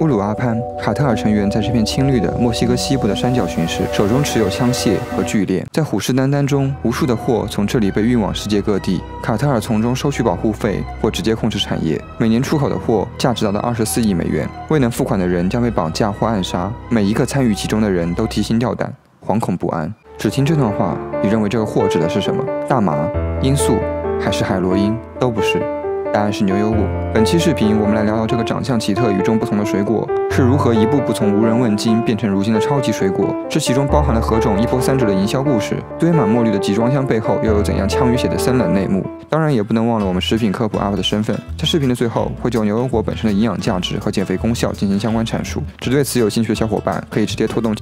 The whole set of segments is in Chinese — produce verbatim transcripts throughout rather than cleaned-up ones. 乌鲁阿潘卡特尔成员在这片青绿的墨西哥西部的山脚巡视，手中持有枪械和巨链。在虎视眈眈中，无数的货从这里被运往世界各地。卡特尔从中收取保护费或直接控制产业。每年出口的货价值达到二十四亿美元。未能付款的人将被绑架或暗杀。每一个参与其中的人都提心吊胆，惶恐不安。只听这段话，你认为这个货指的是什么？大麻、罂粟还是海洛因？都不是。 答案是牛油果。本期视频，我们来聊聊这个长相奇特、与众不同的水果是如何一步步从无人问津变成如今的超级水果。这其中包含了何种一波三折的营销故事？堆满墨绿的集装箱背后又有怎样枪与血的森冷内幕？当然，也不能忘了我们食品科普 U P 的身份。在视频的最后，会就牛油果本身的营养价值和减肥功效进行相关阐述。只对此有兴趣的小伙伴，可以直接拖动。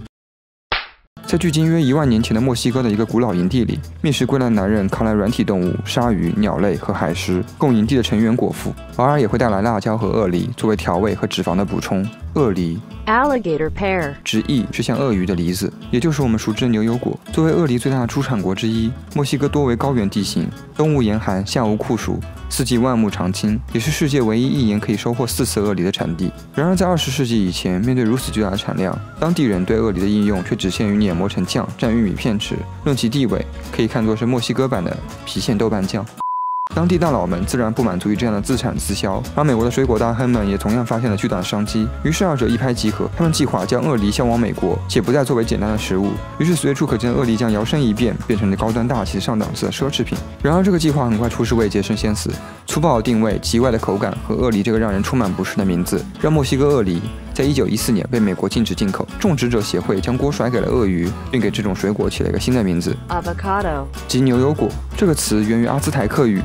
在距今约一万年前的墨西哥的一个古老营地里，觅食归来的男人扛来软体动物、鲨鱼、鸟类和海狮，供营地的成员果腹。偶尔也会带来辣椒和鳄梨作为调味和脂肪的补充。鳄梨 （alligator pear） 直译是像鳄鱼的梨子，也就是我们熟知的牛油果。作为鳄梨最大的出产国之一，墨西哥多为高原地形，冬无严寒，夏无酷暑。 四季万木长青，也是世界唯一一年可以收获四次鳄梨的产地。然而，在二十世纪以前，面对如此巨大的产量，当地人对鳄梨的应用却只限于碾磨成酱，蘸玉米片吃。论其地位，可以看作是墨西哥版的郫县豆瓣酱。 当地大佬们自然不满足于这样的自产自销，而美国的水果大亨们也同样发现了巨大的商机。于是二者一拍即合，他们计划将鳄梨销往美国，且不再作为简单的食物。于是随处可见的鳄梨将摇身一变，变成了高端大气、上档次的奢侈品。然而这个计划很快出师未捷身先死，粗暴的定位、奇怪的口感和鳄梨这个让人充满不适的名字，让墨西哥鳄梨在一九一四年被美国禁止进口。种植者协会将锅甩给了鳄鱼，并给这种水果起了一个新的名字 avocado 即牛油果。这个词源于阿兹台克语。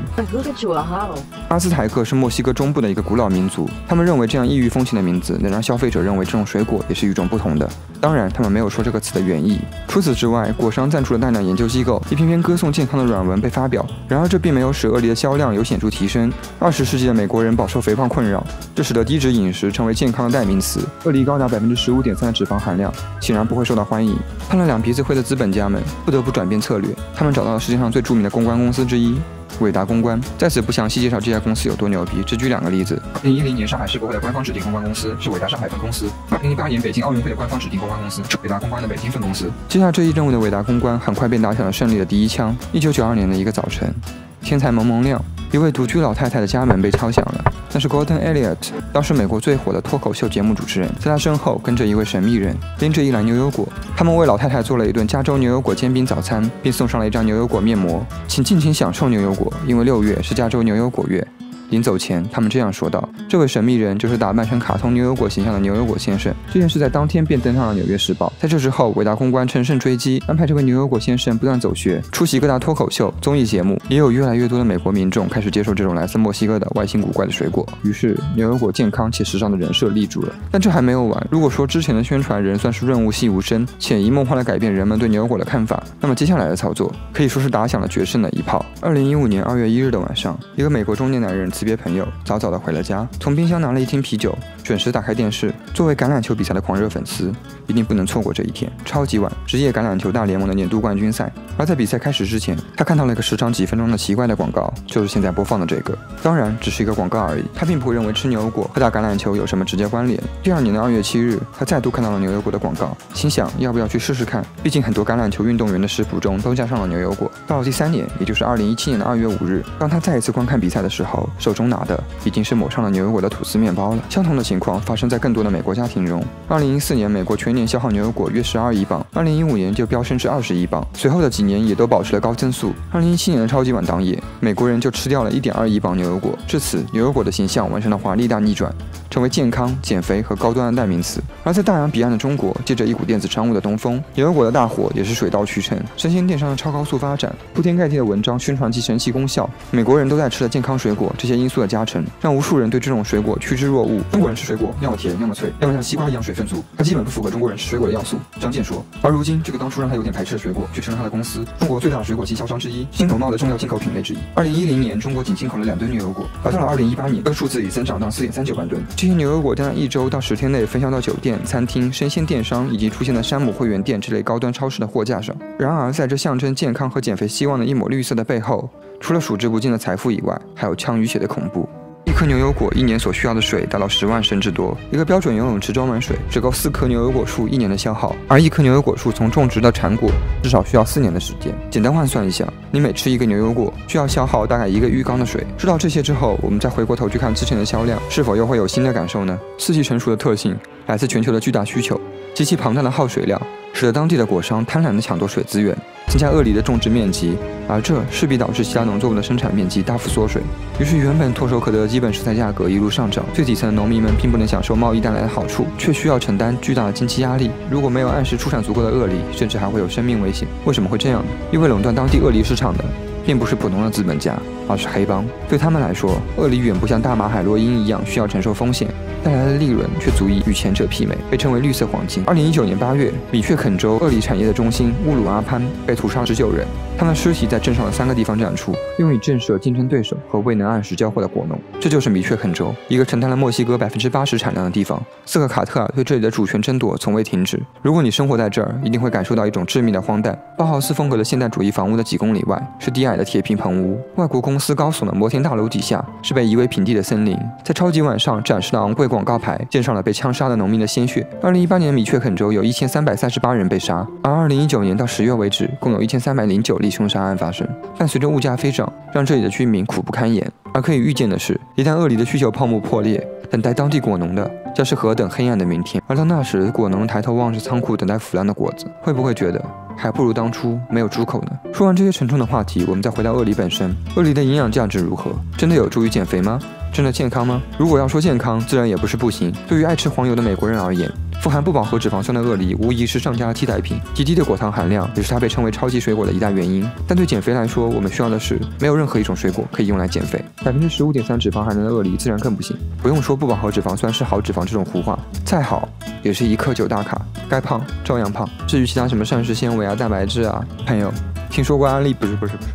阿兹台克是墨西哥中部的一个古老民族，他们认为这样异域风情的名字能让消费者认为这种水果也是与众不同的。当然，他们没有说这个词的原意。除此之外，果商赞助了大量研究机构，一篇篇歌颂健康的软文被发表。然而，这并没有使鳄梨的销量有显著提升。二十世纪的美国人饱受肥胖困扰，这使得低脂饮食成为健康的代名词。鳄梨高达 百分之十五点三 的脂肪含量，显然不会受到欢迎。判了两鼻子灰的资本家们不得不转变策略，他们找到了世界上最著名的公关公司之一。 伟达公关在此不详细介绍这家公司有多牛逼，只举两个例子：二零一零年上海世博会的官方指定公关公司是伟达上海分公司；二零一八年北京奥运会的官方指定公关公司是伟达公关的北京分公司。接下这一任务的伟达公关很快便打响了胜利的第一枪。一九九二年的一个早晨，天才蒙蒙亮，一位独居老太太的家门被敲响了。 那是 Golden Eliot， 当时美国最火的脱口秀节目主持人，在他身后跟着一位神秘人，拎着一篮牛油果。他们为老太太做了一顿加州牛油果煎饼早餐，并送上了一张牛油果面膜，请尽情享受牛油果，因为六月是加州牛油果月。临走前，他们这样说道：“这位神秘人就是打扮成卡通牛油果形象的牛油果先生。”这件事在当天便登上了《纽约时报》。在这之后，伟大公关乘胜追击，安排这位牛油果先生不断走穴，出席各大脱口秀、综艺节目。也有越来越多的美国民众开始接受这种来自墨西哥的外形古怪的水果。于是，牛油果健康且时尚的人设立住了。但这还没有完。如果说之前的宣传仍算是润物细无声，潜移默化的改变人们对牛油果的看法，那么接下来的操作可以说是打响了决胜的一炮。二零一五年二月一日的晚上，一个美国中年男人。 辞别朋友，早早的回了家，从冰箱拿了一听啤酒，准时打开电视。作为橄榄球比赛的狂热粉丝，一定不能错过这一天。超级碗，职业橄榄球大联盟的年度冠军赛。而在比赛开始之前，他看到了一个时长几分钟的奇怪的广告，就是现在播放的这个。当然，只是一个广告而已。他并不会认为吃牛油果和打橄榄球有什么直接关联。第二年的二月七日，他再度看到了牛油果的广告，心想要不要去试试看？毕竟很多橄榄球运动员的食谱中都加上了牛油果。到了第三年，也就是二零一七年的二月五日，当他再一次观看比赛的时候，手 手中拿的已经是抹上了牛油果的吐司面包了。相同的情况发生在更多的美国家庭中。二零一四年，美国全年消耗牛油果约十二亿磅， 二零一五年就飙升至二十亿磅，随后的几年也都保持了高增速。二零一七年的超级碗当夜，美国人就吃掉了 一点二亿磅牛油果。至此，牛油果的形象完成了华丽大逆转，成为健康、减肥和高端的代名词。而在大洋彼岸的中国，借着一股电子商务的东风，牛油果的大火也是水到渠成。生鲜电商的超高速发展，铺天盖地的文章宣传其神奇功效，美国人都在吃的健康水果，这些 因素的加成，让无数人对这种水果趋之若鹜。中国人吃水果，要么甜，要么脆，要么像西瓜一样水分足，它基本不符合中国人吃水果的要素。张健说。而如今，这个当初让他有点排斥的水果，却成了他的公司中国最大的水果经销商之一，新农贸的重要进口品类之一。二零一零年，中国仅进口了两吨牛油果，而到了二零一八年，这个数字已增长到四点三九万吨。这些牛油果将在一周到十天内分销到酒店、餐厅、生鲜电商以及出现在山姆会员店这类高端超市的货架上。然而，在这象征健康和减肥希望的一抹绿色的背后， 除了数之不尽的财富以外，还有枪与血的恐怖。一颗牛油果一年所需要的水达到十万升之多，一个标准游泳池装满水只够四棵牛油果树一年的消耗，而一棵牛油果树从种植到产果至少需要四年的时间。简单换算一下，你每吃一个牛油果需要消耗大概一个浴缸的水。知道这些之后，我们再回过头去看之前的销量，是否又会有新的感受呢？四季成熟的特性来自全球的巨大需求，极其庞大的耗水量使得当地的果商贪婪地抢夺水资源，增加鳄梨的种植面积，而这势必导致其他农作物的生产面积大幅缩水。于是，原本唾手可得的基本食材价格一路上涨，最底层的农民们并不能享受贸易带来的好处，却需要承担巨大的经济压力。如果没有按时出产足够的鳄梨，甚至还会有生命危险。为什么会这样呢？因为垄断当地鳄梨市场的，并不是普通的资本家，而是黑帮。对他们来说，鳄梨远不像大麻、海洛因一样需要承受风险，带来的利润却足以与前者媲美，被称为绿色黄金。二零一九年八月，米却肯州鳄梨产业的中心乌鲁阿潘被屠杀十九人，他们的尸体在镇上的三个地方展出，用以震慑竞争对手和未能按时交货的果农。这就是米却肯州，一个承担了墨西哥百分之八十产量的地方。斯克卡特尔对这里的主权争夺从未停止。如果你生活在这儿，一定会感受到一种致命的荒诞。包豪斯风格的现代主义房屋的几公里外是低矮的铁皮棚屋，外国公司高耸的摩天大楼底下是被夷为平地的森林。在超级碗上展示了昂贵广告牌，溅上了被枪杀的农民的鲜血。二零一八年，米却肯州有一千三百三十八人被杀，而二零一九年到十月为止，共有一千三百零九例凶杀案发生。伴随着物价飞涨，让这里的居民苦不堪言。而可以预见的是，一旦鳄梨的需求泡沫破裂，等待当地果农的将是何等黑暗的明天。而到那时，果农抬头望着仓库等待腐烂的果子，会不会觉得还不如当初没有出口呢？说完这些沉重的话题，我们再回到鳄梨本身。鳄梨的营养价值如何？真的有助于减肥吗？真的健康吗？如果要说健康，自然也不是不行。对于爱吃黄油的美国人而言，富含不饱和脂肪酸的鳄梨无疑是上佳的替代品，极低的果糖含量也是它被称为超级水果的一大原因。但对减肥来说，我们需要的是没有任何一种水果可以用来减肥。百分之十五点三脂肪含量的鳄梨自然更不行，不用说不饱和脂肪酸是好脂肪这种胡话，再好也是一克九大卡，该胖照样胖。至于其他什么膳食纤维啊、蛋白质啊，朋友听说过安利不是不是不是，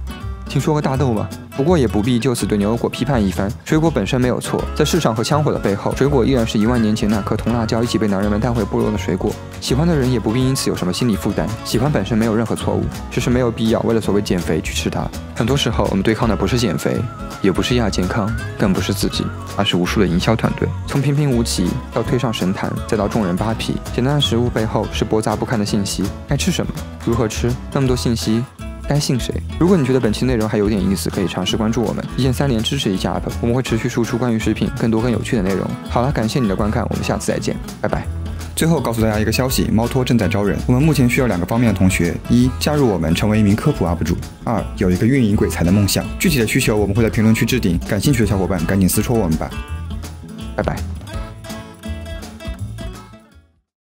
听说过大豆吗？不过也不必就此对牛油果批判一番，水果本身没有错，在市场和枪火的背后，水果依然是一万年前那颗同辣椒一起被男人们带回部落的水果。喜欢的人也不必因此有什么心理负担，喜欢本身没有任何错误，只是没有必要为了所谓减肥去吃它。很多时候，我们对抗的不是减肥，也不是亚健康，更不是自己，而是无数的营销团队，从平平无奇到推上神坛，再到众人扒皮。简单的食物背后是驳杂不堪的信息，该吃什么，如何吃，那么多信息。该信谁？如果你觉得本期内容还有点意思，可以尝试关注我们，一键三连支持一下 U P， 我们会持续输出关于食品更多更有趣的内容。好了，感谢你的观看，我们下次再见，拜拜。最后告诉大家一个消息，猫托正在招人，我们目前需要两个方面的同学：一、加入我们成为一名科普 U P 主；二、有一个运营鬼才的梦想。具体的需求我们会在评论区置顶，感兴趣的小伙伴赶紧私戳我们吧，拜拜。